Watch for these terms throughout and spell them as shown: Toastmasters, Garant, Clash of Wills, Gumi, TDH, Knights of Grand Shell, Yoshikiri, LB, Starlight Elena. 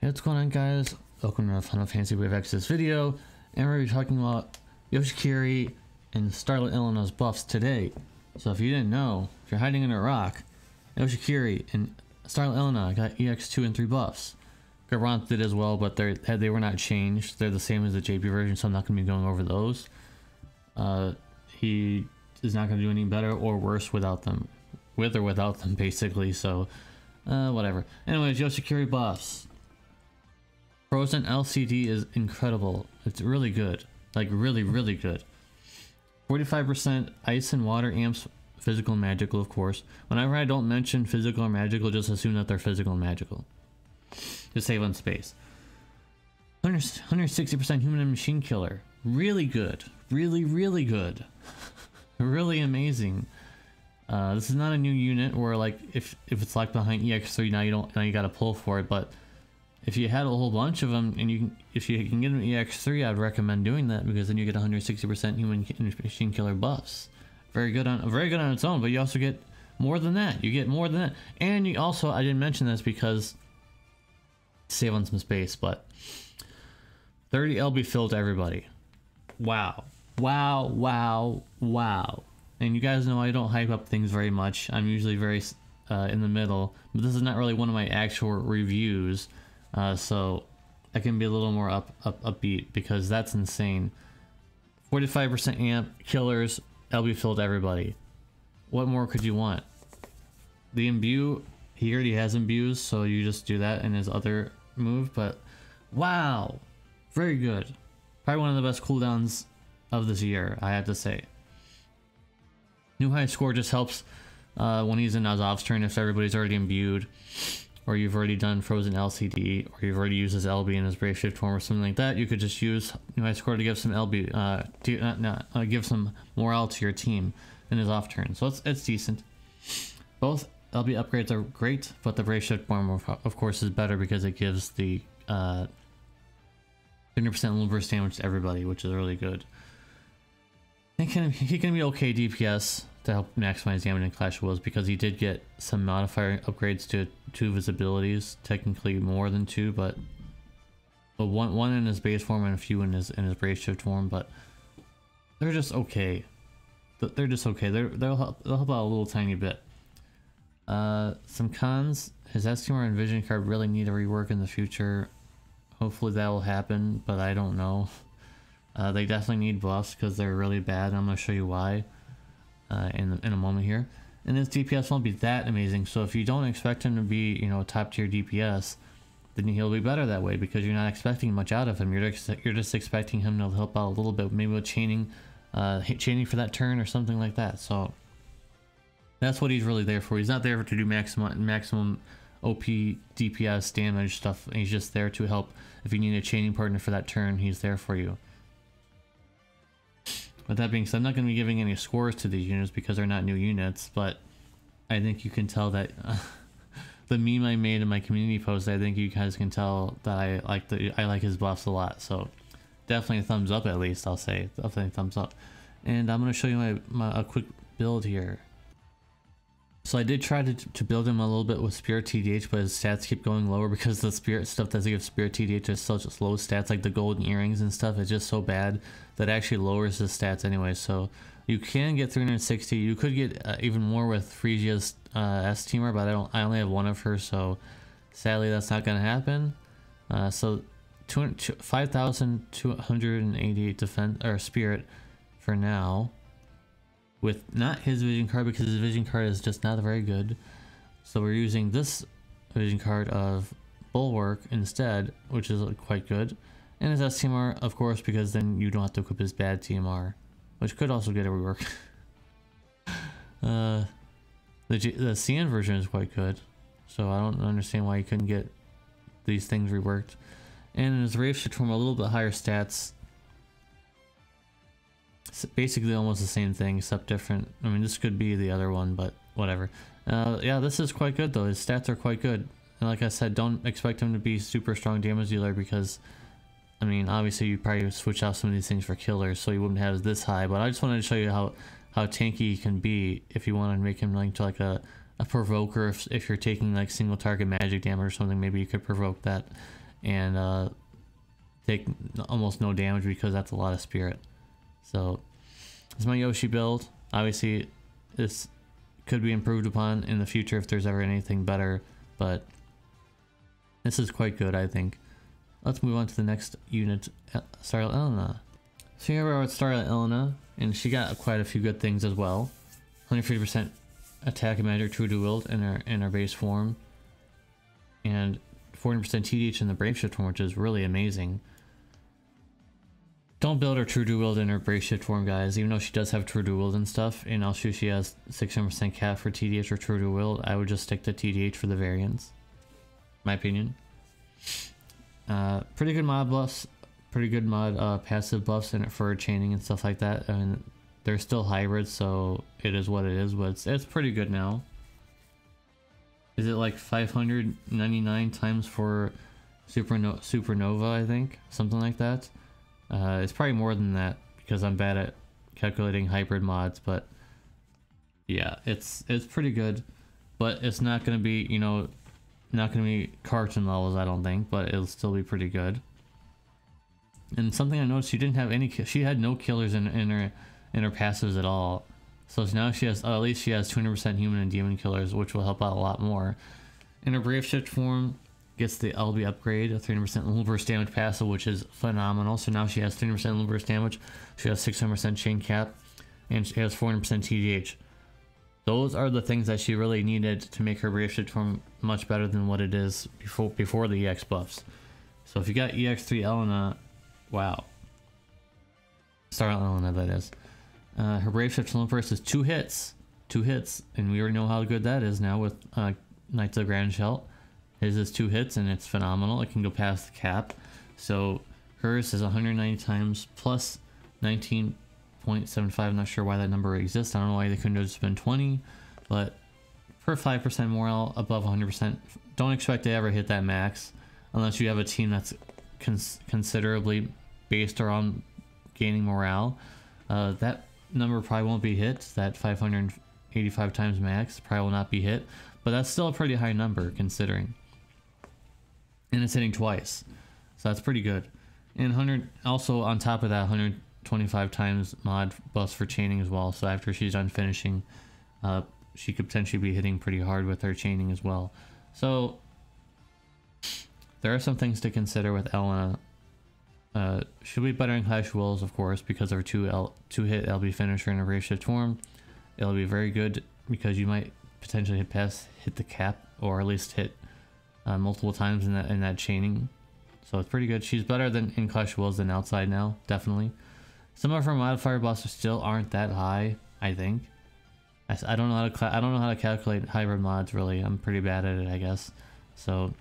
Hey, what's going on, guys? Welcome to another Fantasy Wave Access video, and we're going to be talking about Yoshikiri and Starlight Elena's buffs today. So if you didn't know, if you're hiding in a rock, Yoshikiri and Starlight Elena got EX2 and 3 buffs. Garant did as well, but they were not changed. They're the same as the JP version, so I'm not going to be going over those. He is not going to do any better or worse without them, with or without them, basically, so whatever. Anyways, Yoshikiri buffs. Frozen LCD is incredible. It's really good. Like, really, really good. 45% ice and water amps, physical and magical, of course. Whenever I don't mention physical or magical, just assume that they're physical and magical. Just save on space. 160% human and machine killer. Really good. Really, really good. Really amazing. This is not a new unit where, like, if it's locked behind EX3, now you gotta pull for it, but if you had a whole bunch of them, and if you can get an EX3, I'd recommend doing that, because then you get 160% human and machine killer buffs. Very good on its own, but you also get more than that. You get more than that, and you also, I didn't mention this because save on some space, but 30 LB fill to everybody. Wow, wow, wow, wow! And you guys know I don't hype up things very much. I'm usually very in the middle, but this is not really one of my actual reviews. So I can be a little more upbeat, because that's insane. 45% amp killers, LB filled everybody. What more could you want? The imbue, he already has imbues, so you just do that in his other move. But wow, very good. Probably one of the best cooldowns of this year, I have to say. New high score just helps when he's in Azov's turn if everybody's already imbued, or you've already done Frozen LCD, or you've already used his LB in his Brave Shift form or something like that. You could just use New High Score to give some LB, give some morale to your team in his off turn. So it's decent. Both LB upgrades are great, but the Brave Shift form of course is better, because it gives the 100% little burst damage to everybody, which is really good. He can be okay DPS to help maximize damage in Clash of Wills, because he did get some modifier upgrades to 2 of his abilities, technically more than 2, but one in his base form and a few in his Brave Shift form. But they're just okay. They'll help out a little tiny bit. Some cons: his STMR and Vision card really need a rework in the future. Hopefully that will happen, but I don't know. They definitely need buffs, because they're really bad, and I'm going to show you why in a moment here. And his DPS won't be that amazing, so if you don't expect him to be, you know, a top tier DPS, then he'll be better that way, because you're not expecting much out of him. You're just expecting him to help out a little bit, maybe with chaining for that turn or something like that. So that's what he's really there for. He's not there to do maximum OP DPS damage stuff. He's just there to help. If you need a chaining partner for that turn, he's there for you. With that being said, I'm not going to be giving any scores to these units because they're not new units, but I think you can tell that the meme I made in my community post, I think you guys can tell that I like his buffs a lot. So definitely a thumbs up, at least, I'll say. Definitely a thumbs up. And I'm going to show you a quick build here. So I did try to build him a little bit with Spirit TDH, but his stats keep going lower because the Spirit stuff doesn't give Spirit TDH is such low stats, like the golden earrings and stuff. It's just so bad that it actually lowers his stats anyway. So you can get 360. You could get even more with Frigia's S-teamer, but I only have one of her, so sadly that's not going to happen. So 5,288 defense or Spirit for now, with not his Vision card, because his Vision card is just not very good. So we're using this Vision card of Bulwark instead, which is quite good. And his STMR, of course, because then you don't have to equip his bad TMR, which could also get a rework. The CN version is quite good, so I don't understand why you couldn't get these things reworked. And his Rave should form a little bit higher stats. It's basically almost the same thing, except different. I mean, this could be the other one, but whatever. Yeah, this is quite good, though. His stats are quite good. And like I said, don't expect him to be super strong damage dealer, because, I mean, obviously you probably switch out some of these things for killers, so you wouldn't have it this high. But I just wanted to show you how tanky he can be if you want to make him linked to, like, a provoker. If you're taking, like, single target magic damage or something, maybe you could provoke that and take almost no damage because that's a lot of spirit. So it's my Yoshi build. Obviously this could be improved upon in the future if there's ever anything better, but this is quite good, I think. Let's move on to the next unit, Starlight Elena. So here we are with Starlight Elena, and she got quite a few good things as well. 150% attack and magic true to wield in her base form, and 40% TDH in the Brave Shift form, which is really amazing. Don't build her True Dual Wield in her Brave Shift form, guys, even though she does have True Dual Wield and stuff, and also she has 600% cap for TDH or True Dual Wield. I would just stick to TDH for the variants, my opinion. Pretty good mod buffs, pretty good mod passive buffs in it for chaining and stuff like that. I mean, they're still hybrids, so it is what it is, but it's pretty good now. Is it like 599 times for Supernova, I think? Something like that. It's probably more than that because I'm bad at calculating hybrid mods, but yeah, it's pretty good. But it's not going to be, you know, not going to be Carton levels, I don't think, but it'll still be pretty good. And something I noticed, she didn't have any, she had no killers in her passives at all. So now she has, at least she has 200% human and demon killers, which will help out a lot more. In her Brave Shift form, gets the LB upgrade, a 300% little burst damage passive, which is phenomenal. So now she has 300% little burst damage, she has 600% chain cap, and she has 400% TDH. Those are the things that she really needed to make her Brave Shift form much better than what it is before the EX buffs. So if you got EX3 Elena, wow. Starlight Elena, that is. Her Brave Shift form first is two hits, and we already know how good that is now with Knights of Grand Shell. His is 2 hits, and it's phenomenal. It can go past the cap. So hers is 190 times plus 19.75. I'm not sure why that number exists. I don't know why they couldn't have just been 20, but for 5% morale above 100%, don't expect to ever hit that max unless you have a team that's considerably based around gaining morale. That number probably won't be hit. That 585 times max probably will not be hit, but that's still a pretty high number considering. And it's hitting twice, so that's pretty good. And 100, also on top of that, 125 times mod buffs for chaining as well. So after she's done finishing, she could potentially be hitting pretty hard with her chaining as well. So there are some things to consider with Elena. She'll be better in Clash of Wills, of course, because of her two-hit LB finisher in her Brave Shift form. It'll be very good because you might potentially hit the cap, or at least hit multiple times in that chaining. So it's pretty good. She's better than in Clash of Wills than outside now, definitely. Some of her modifier buffs still aren't that high, I think. I don't know how to calculate hybrid mods really. I'm pretty bad at it, I guess. So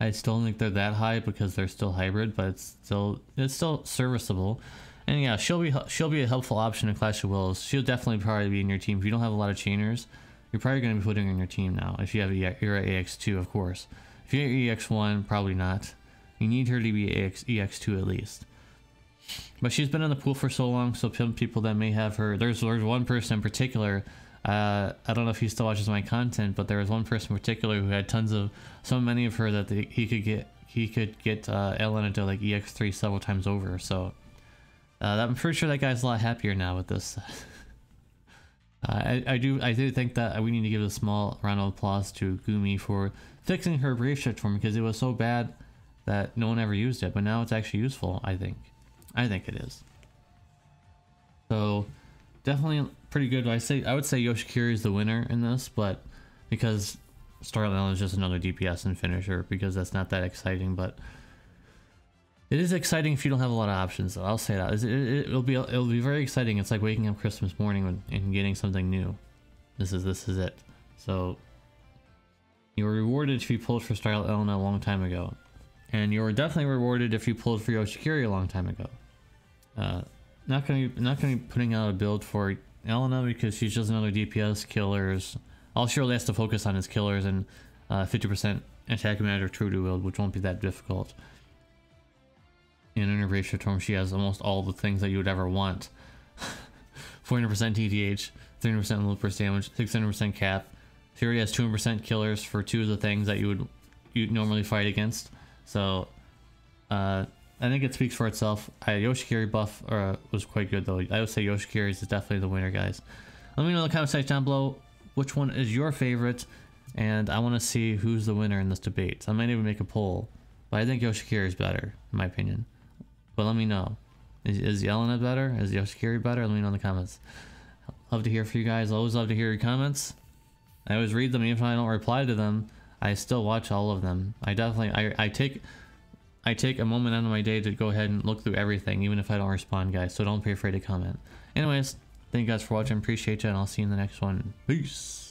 I still don't think they're that high because they're still hybrid, but it's still serviceable. And yeah, she'll be a helpful option in Clash of Wills. She'll definitely probably be in your team. If you don't have a lot of chainers, you're probably going to be putting her in your team now. If you have you're at EX2, of course. If you're at EX1, probably not. You need her to be EX2 at least. But she's been in the pool for so long, so some people that may have her. There's one person in particular. I don't know if he still watches my content, but there was one person in particular who had so many of her that he could get Elena to like EX3 several times over. So I'm pretty sure that guy's a lot happier now with this. I do think that we need to give a small round of applause to Gumi for fixing her Brave Shift form, because it was so bad that no one ever used it, but now it's actually useful. I think it is. So definitely pretty good. I would say Yoshikiri is the winner in this, but because Starlight Elena is just another DPS and finisher, because that's not that exciting. But it is exciting if you don't have a lot of options, though. I'll say that. It'll be very exciting. It's like waking up Christmas morning and getting something new. This is it. So you were rewarded if you pulled for Starlight Elena a long time ago, and you were definitely rewarded if you pulled for Yoshikiri a long time ago. Not gonna be putting out a build for Elena because she's just another DPS killers. All she really has to focus on is killers and 50% attack and magic true to wield, which won't be that difficult. And in her Brave Shift form, she has almost all the things that you would ever want. 400% TDH, 300% little burst damage, 600% cap. She already has 200% killers for two of the things that you would normally fight against. So I think it speaks for itself. Yoshikiri buff was quite good though. I would say Yoshikiri is definitely the winner, guys. Let me know in the comment section down below which one is your favorite, and I want to see who's the winner in this debate. I might even make a poll, but I think Yoshikiri is better in my opinion. But let me know. Is Elena better? Is Yoshikiri better? Let me know in the comments. Love to hear from you guys. I always love to hear your comments. I always read them, even if I don't reply to them. I still watch all of them. I definitely, I take a moment out of my day to go ahead and look through everything, even if I don't respond, guys. So don't be afraid to comment. Anyways, thank you guys for watching. Appreciate you, and I'll see you in the next one. Peace.